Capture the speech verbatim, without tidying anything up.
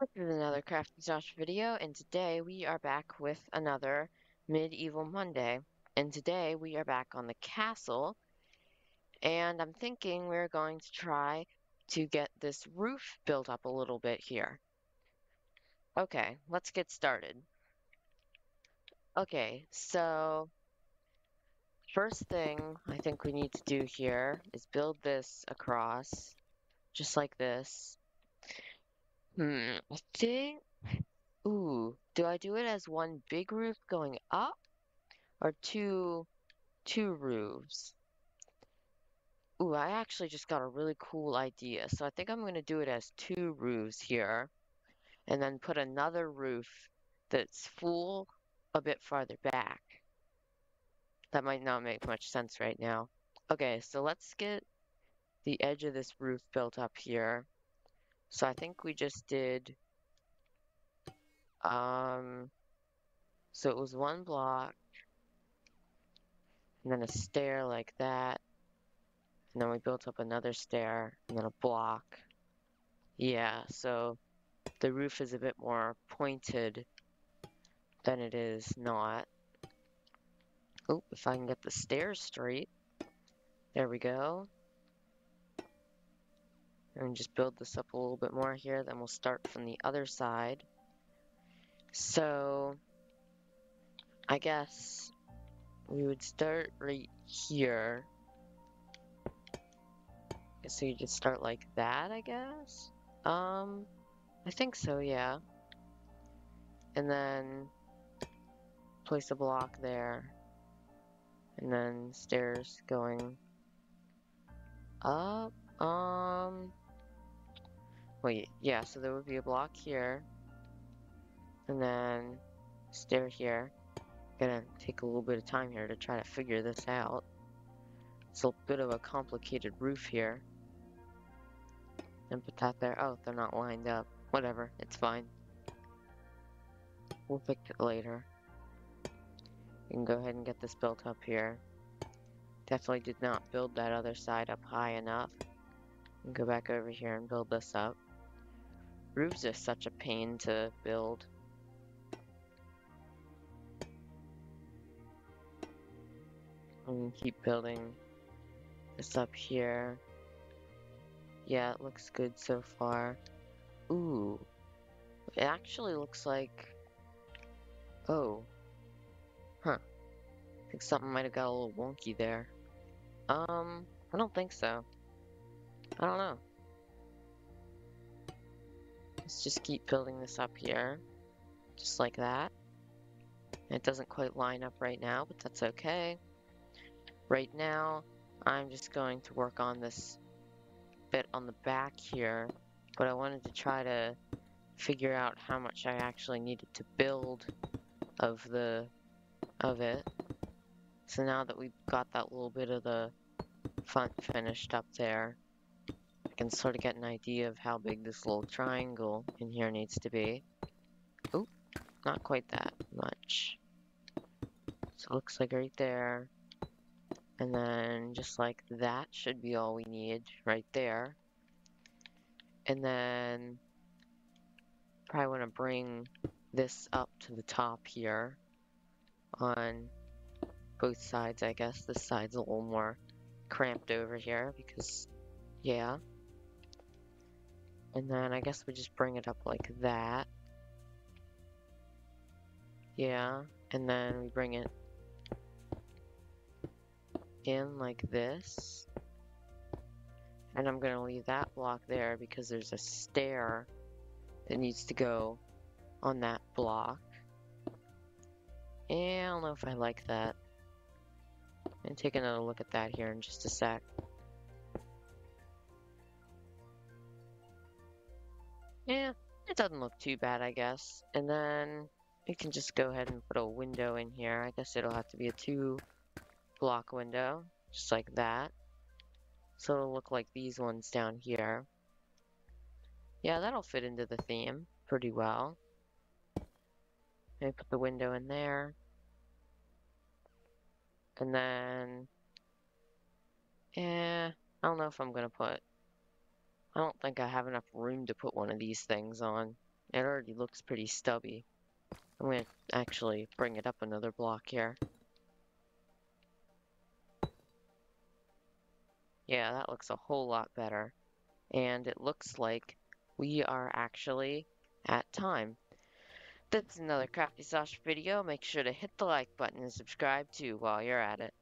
This is another Crafty Sausage video, and today we are back with another Medieval Monday. And today we are back on the castle, and I'm thinking we're going to try to get this roof built up a little bit here. Okay, let's get started. Okay, so first thing I think we need to do here is build this across, just like this. Hmm, I think, ooh, do I do it as one big roof going up, or two, two roofs? Ooh, I actually just got a really cool idea, so I think I'm going to do it as two roofs here, and then put another roof that's full a bit farther back. That might not make much sense right now. Okay, so let's get the edge of this roof built up here. So I think we just did, um, so it was one block, and then a stair like that, and then we built up another stair, and then a block. Yeah, so the roof is a bit more pointed than it is not. Oh, if I can get the stairs straight, there we go. And just build this up a little bit more here, then we'll start from the other side. So I guess we would start right here. So you just start like that, I guess? Um, I think so, yeah. And then place a block there. And then stairs going up, um... Wait, yeah, so there would be a block here, and then stair here. Gonna take a little bit of time here to try to figure this out. It's a bit of a complicated roof here. And put that there. Oh, they're not lined up. Whatever, it's fine. We'll fix it later. You can go ahead and get this built up here. Definitely did not build that other side up high enough. And go back over here and build this up. Roofs are such a pain to build. And keep building this up here. Yeah, it looks good so far. Ooh. It actually looks like... Oh. Huh. I think something might have got a little wonky there. Um, I don't think so. I don't know. Let's just keep building this up here. Just like that. It doesn't quite line up right now, but that's okay. Right now, I'm just going to work on this bit on the back here. But I wanted to try to figure out how much I actually needed to build of the of it. So now that we've got that little bit of the front finished up there, can sort of get an idea of how big this little triangle in here needs to be. Oop, not quite that much. So it looks like right there. And then just like that should be all we need right there. And then probably want to bring this up to the top here on both sides, I guess. This side's a little more cramped over here because, yeah. And then I guess we just bring it up like that. Yeah, and then we bring it in like this. And I'm gonna leave that block there because there's a stair that needs to go on that block. And I don't know if I like that. I'm gonna take another look at that here in just a sec. Yeah, it doesn't look too bad, I guess. And then we can just go ahead and put a window in here. I guess it'll have to be a two-block window, just like that. So it'll look like these ones down here. Yeah, that'll fit into the theme pretty well. Maybe put the window in there. And then... Yeah, I don't know if I'm gonna put... I don't think I have enough room to put one of these things on. It already looks pretty stubby. I'm gonna actually bring it up another block here. Yeah, that looks a whole lot better. And it looks like we are actually at time. That's another Crafty Sausage video. Make sure to hit the like button and subscribe too while you're at it.